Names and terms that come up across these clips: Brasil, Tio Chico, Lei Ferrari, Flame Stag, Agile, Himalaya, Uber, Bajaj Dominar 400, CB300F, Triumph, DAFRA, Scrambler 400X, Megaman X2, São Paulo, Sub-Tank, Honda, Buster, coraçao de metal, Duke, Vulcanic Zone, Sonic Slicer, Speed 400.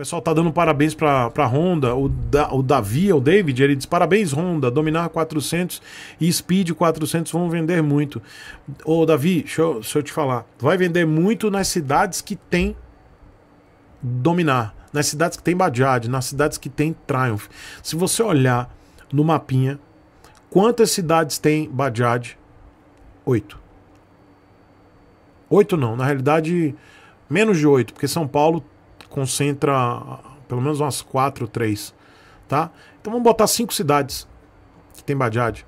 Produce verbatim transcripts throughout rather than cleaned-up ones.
pessoal tá dando parabéns para a Honda. O, da, o Davi, o David, ele diz: parabéns, Honda, Dominar quatrocentos e Speed quatrocentos vão vender muito. Ô, Davi, deixa eu, deixa eu te falar. Vai vender muito nas cidades que tem Dominar, nas cidades que tem Bajaj, nas cidades que tem Triumph. Se você olhar no mapinha, quantas cidades tem Bajaj? Oito. Oito não, na realidade, menos de oito, porque São Paulo concentra pelo menos umas quatro, três, tá? Então vamos botar cinco cidades que tem Bajaj.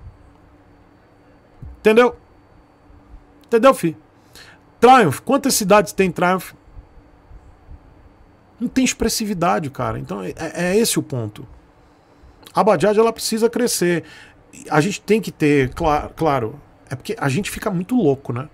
Entendeu? Entendeu, fi? Triumph, quantas cidades tem Triumph? Não tem expressividade, cara. Então é, é esse o ponto. A Bajaj, ela precisa crescer. A gente tem que ter, claro, claro, é porque a gente fica muito louco, né?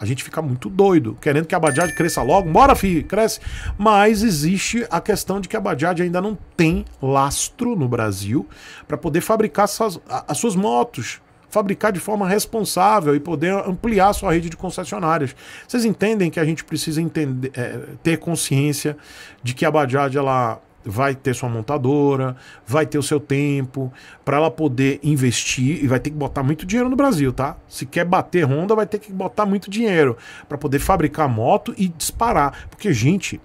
A gente fica muito doido, querendo que a Bajaj cresça logo. Bora, filho, cresce. Mas existe a questão de que a Bajaj ainda não tem lastro no Brasil para poder fabricar suas, as suas motos, fabricar de forma responsável e poder ampliar sua rede de concessionárias. Vocês entendem que a gente precisa entender, é, ter consciência de que a Bajaj, ela vai ter sua montadora, vai ter o seu tempo, para ela poder investir, e vai ter que botar muito dinheiro no Brasil, tá? Se quer bater Honda, vai ter que botar muito dinheiro para poder fabricar moto e disparar. Porque, gente,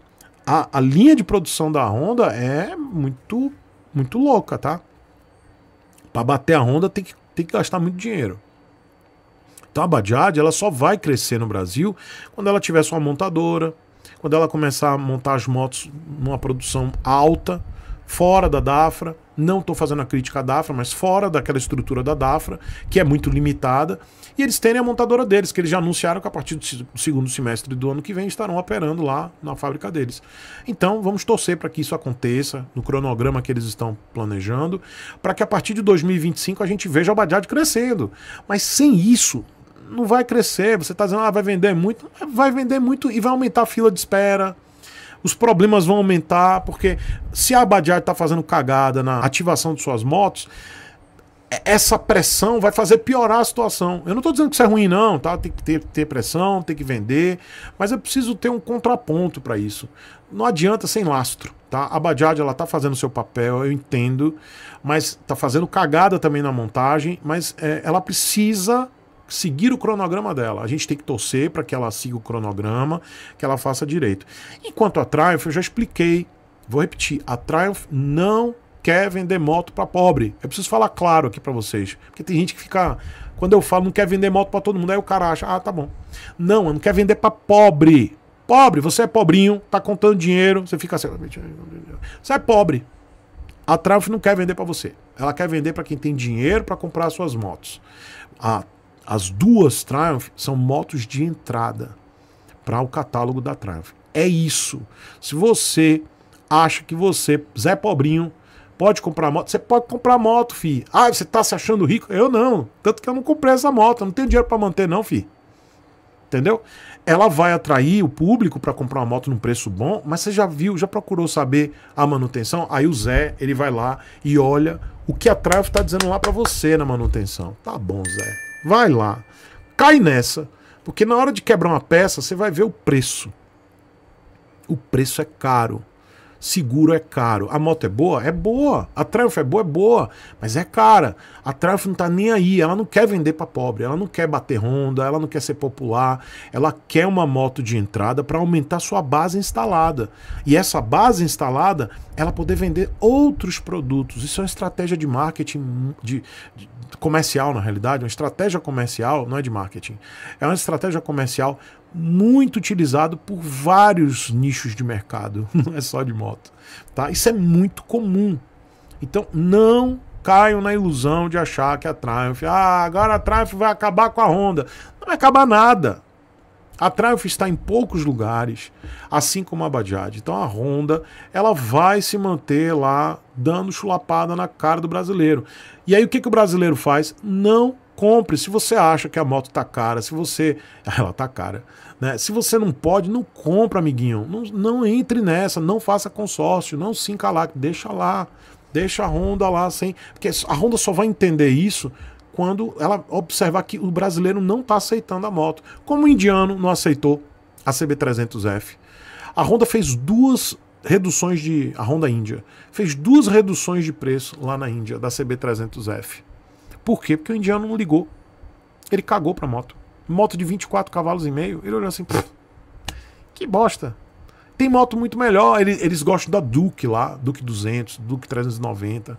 a, a linha de produção da Honda é muito, muito louca, tá? Para bater a Honda tem que, tem que gastar muito dinheiro. Então a Bajaj, ela só vai crescer no Brasil quando ela tiver sua montadora, quando ela começar a montar as motos numa produção alta, fora da DAFRA. Não estou fazendo a crítica à DAFRA, mas fora daquela estrutura da DAFRA, que é muito limitada, e eles terem a montadora deles, que eles já anunciaram que a partir do segundo semestre do ano que vem estarão operando lá na fábrica deles. Então vamos torcer para que isso aconteça no cronograma que eles estão planejando, para que a partir de dois mil e vinte e cinco a gente veja a Bajaj crescendo. Mas sem isso, não vai crescer. Você está dizendo, ah, vai vender muito. Vai vender muito e vai aumentar a fila de espera. Os problemas vão aumentar, porque se a Bajaj está fazendo cagada na ativação de suas motos, essa pressão vai fazer piorar a situação. Eu não estou dizendo que isso é ruim, não, tá? Tem que ter, ter pressão, tem que vender, mas é preciso ter um contraponto para isso. Não adianta sem lastro, tá? A Bajaj, ela tá fazendo seu papel, eu entendo, mas tá fazendo cagada também na montagem, mas é, ela precisa seguir o cronograma dela. A gente tem que torcer para que ela siga o cronograma, que ela faça direito. Enquanto a Triumph, eu já expliquei, vou repetir, a Triumph não quer vender moto para pobre. Eu preciso falar claro aqui para vocês, porque tem gente que fica, quando eu falo não quer vender moto para todo mundo, aí o cara acha, ah, tá bom. Não, eu não quero vender para pobre. Pobre, você é pobrinho, tá contando dinheiro, você fica assim, você é pobre. A Triumph não quer vender para você. Ela quer vender para quem tem dinheiro para comprar suas motos. A As duas Triumph são motos de entrada para o catálogo da Triumph. É isso. Se você acha que você, Zé Pobrinho, pode comprar moto, você pode comprar moto, fi. Ah, você tá se achando rico? Eu não. Tanto que eu não comprei essa moto. Eu não tenho dinheiro para manter, não, fi. Entendeu? Ela vai atrair o público para comprar uma moto num preço bom, mas você já viu, já procurou saber a manutenção? Aí o Zé, ele vai lá e olha o que a Triumph tá dizendo lá para você na manutenção. Tá bom, Zé. Vai lá, cai nessa, porque na hora de quebrar uma peça, você vai ver o preço. O preço é caro, seguro é caro. A moto é boa? É boa. A Triumph é boa? É boa, mas é cara. A Triumph não tá nem aí, ela não quer vender para pobre, ela não quer bater Honda, ela não quer ser popular, ela quer uma moto de entrada para aumentar sua base instalada. E essa base instalada, ela poder vender outros produtos. Isso é uma estratégia de marketing, de... de comercial, na realidade, uma estratégia comercial, não é de marketing, é uma estratégia comercial muito utilizada por vários nichos de mercado, não é só de moto, tá? Isso é muito comum. Então não caiam na ilusão de achar que a Triumph, ah, agora a Triumph vai acabar com a Honda. Não vai acabar nada. A Triumph está em poucos lugares, assim como a Bajaj. Então a Honda, ela vai se manter lá dando chulapada na cara do brasileiro. E aí o que, que o brasileiro faz? Não compre. Se você acha que a moto tá cara, se você... ela tá cara, né? Se você não pode, não compra, amiguinho. Não, não entre nessa, não faça consórcio, não se encalacre, deixa lá, deixa a Honda lá sem... Porque a Honda só vai entender isso quando ela observar que o brasileiro não está aceitando a moto, como o indiano não aceitou a C B trezentos F. A Honda fez duas reduções de... A Honda Índia fez duas reduções de preço lá na Índia, da C B trezentos F. Por quê? Porque o indiano não ligou. Ele cagou pra moto. Moto de vinte e quatro cavalos e meio, ele olhou assim, que bosta. Tem moto muito melhor, eles, eles gostam da Duke lá, Duke duzentos, Duke trezentos e noventa.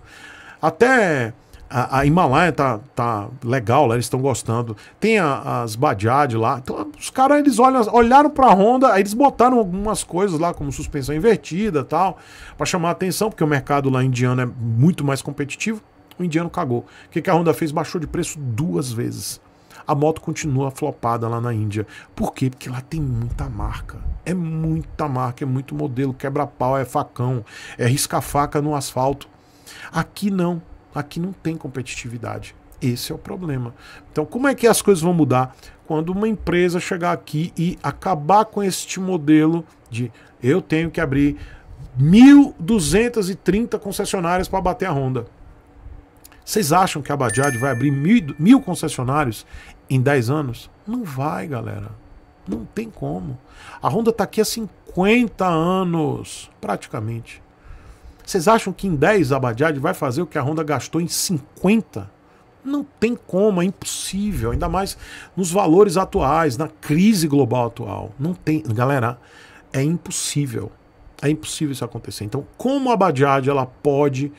Até a, a Himalaya tá, tá legal lá, eles estão gostando. Tem a, as Bajaj lá. Então os caras, eles olham, olharam pra Honda, aí eles botaram algumas coisas lá, como suspensão invertida e tal, pra chamar a atenção, porque o mercado lá indiano é muito mais competitivo. O indiano cagou. O que, que a Honda fez? Baixou de preço duas vezes. A moto continua flopada lá na Índia. Por quê? Porque lá tem muita marca. É muita marca, é muito modelo. Quebra-pau, é facão, é risca-faca no asfalto. Aqui não. Aqui não tem competitividade. Esse é o problema. Então, como é que as coisas vão mudar? Quando uma empresa chegar aqui e acabar com este modelo de eu tenho que abrir mil duzentas e trinta concessionárias para bater a Honda. Vocês acham que a Bajaj vai abrir mil, mil concessionários em dez anos? Não vai, galera. Não tem como. A Honda está aqui há cinquenta anos, praticamente. Vocês acham que em dez a Bajaj vai fazer o que a Honda gastou em cinquenta? Não tem como, é impossível. Ainda mais nos valores atuais, na crise global atual. Não tem, galera, é impossível. É impossível isso acontecer. Então, como a Bajaj ela pode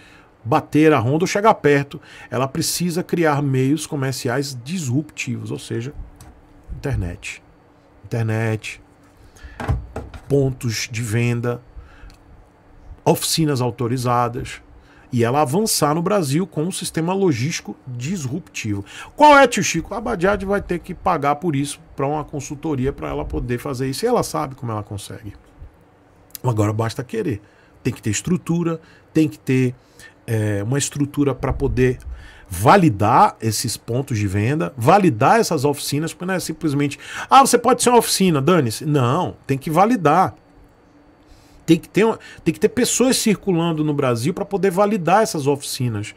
bater a Honda ou chegar perto, ela precisa criar meios comerciais disruptivos, ou seja, internet, internet, pontos de venda, oficinas autorizadas, e ela avançar no Brasil com um sistema logístico disruptivo. Qual é, tio Chico? A Bajaj vai ter que pagar por isso para uma consultoria para ela poder fazer isso, e ela sabe como ela consegue. Agora basta querer. Tem que ter estrutura, tem que ter é, uma estrutura para poder validar esses pontos de venda, validar essas oficinas, porque não é simplesmente, ah, você pode ser uma oficina, dane-se. Não, tem que validar. Tem que ter, tem que ter pessoas circulando no Brasil para poder validar essas oficinas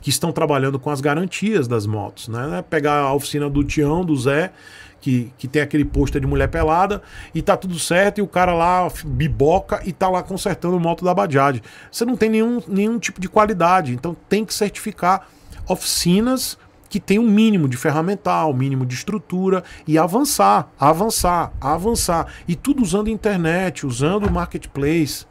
que estão trabalhando com as garantias das motos, né? Pegar a oficina do Tião, do Zé, que, que tem aquele pôster de mulher pelada, e tá tudo certo, e o cara lá biboca e tá lá consertando a moto da Bajaj. Você não tem nenhum, nenhum tipo de qualidade, então tem que certificar oficinas que tem um mínimo de ferramental, um mínimo de estrutura, e avançar, avançar, avançar. E tudo usando internet, usando o marketplace.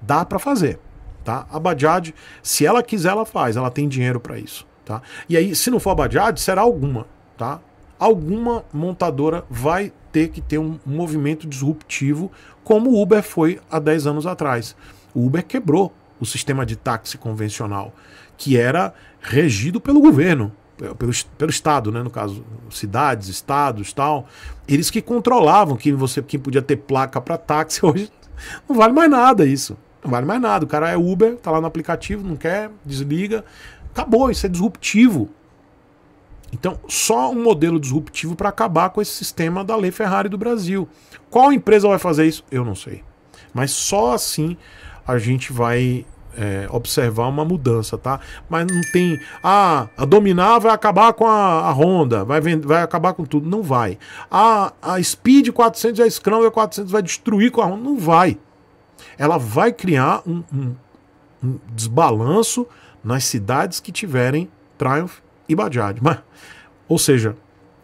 Dá para fazer. Tá? A Bajaj, se ela quiser, ela faz, ela tem dinheiro para isso, tá? E aí, se não for a Bajaj, será alguma, tá? Alguma montadora vai ter que ter um movimento disruptivo, como o Uber foi há dez anos atrás. O Uber quebrou o sistema de táxi convencional, que era regido pelo governo, pelo, pelo Estado, né? No caso, cidades, estados, tal. Eles que controlavam quem, você, quem podia ter placa para táxi. Hoje não vale mais nada isso. Não vale mais nada, o cara é Uber, tá lá no aplicativo, não quer, desliga, acabou, isso é disruptivo. Então, só um modelo disruptivo para acabar com esse sistema da Lei Ferrari do Brasil. Qual empresa vai fazer isso? Eu não sei. Mas só assim a gente vai é, observar uma mudança, tá? Mas não tem, ah, a Dominar vai acabar com a, a Honda, vai, vai acabar com tudo, não vai. Ah, a Speed quatrocentos e a Scram quatrocentos vai destruir com a Honda, não vai. Ela vai criar um, um, um desbalanço nas cidades que tiverem Triumph e Bajaj. Mas, ou seja,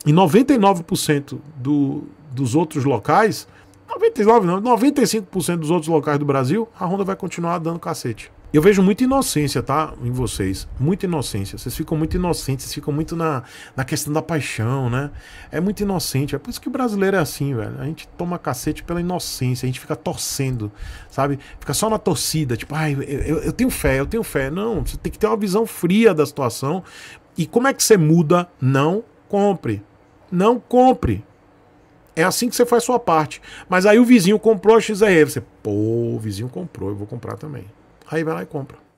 em noventa e nove por cento do, dos outros locais, noventa e nove, não, noventa e cinco por cento dos outros locais do Brasil, a Honda vai continuar dando cacete. Eu vejo muita inocência, tá, em vocês, muita inocência, vocês ficam muito inocentes, vocês ficam muito na, na questão da paixão, né, é muito inocente, é por isso que o brasileiro é assim, velho, a gente toma cacete pela inocência, a gente fica torcendo, sabe, fica só na torcida, tipo, ai, eu, eu, eu tenho fé, eu tenho fé, não, você tem que ter uma visão fria da situação, e como é que você muda? Não compre, não compre. É assim que você faz sua parte, mas aí o vizinho comprou a X R, você, pô, o vizinho comprou, eu vou comprar também. Aí vai lá e compra.